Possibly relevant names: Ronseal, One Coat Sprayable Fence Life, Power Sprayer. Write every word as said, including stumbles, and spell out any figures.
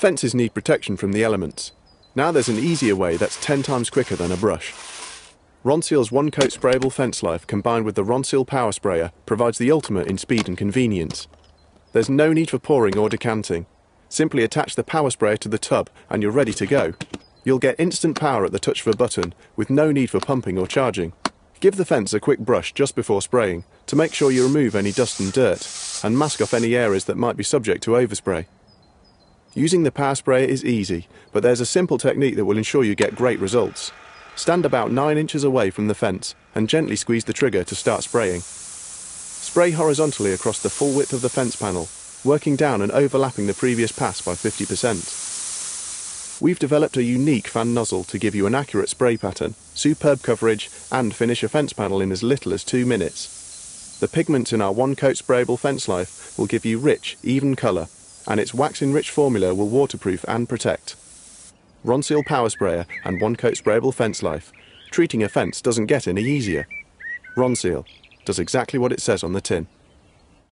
Fences need protection from the elements. Now there's an easier way that's ten times quicker than a brush. Ronseal's One Coat Sprayable Fence Life combined with the Ronseal Power Sprayer provides the ultimate in speed and convenience. There's no need for pouring or decanting. Simply attach the power sprayer to the tub and you're ready to go. You'll get instant power at the touch of a button with no need for pumping or charging. Give the fence a quick brush just before spraying to make sure you remove any dust and dirt and mask off any areas that might be subject to overspray. Using the power sprayer is easy, but there's a simple technique that will ensure you get great results. Stand about nine inches away from the fence and gently squeeze the trigger to start spraying. Spray horizontally across the full width of the fence panel, working down and overlapping the previous pass by fifty percent. We've developed a unique fan nozzle to give you an accurate spray pattern, superb coverage, and finish a fence panel in as little as two minutes. The pigments in our One Coat Sprayable Fence Life will give you rich, even colour, and its wax-enriched formula will waterproof and protect. Ronseal Power Sprayer and One Coat Sprayable Fence Life. Treating a fence doesn't get any easier. Ronseal does exactly what it says on the tin.